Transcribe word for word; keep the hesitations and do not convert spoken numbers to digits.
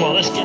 well, let's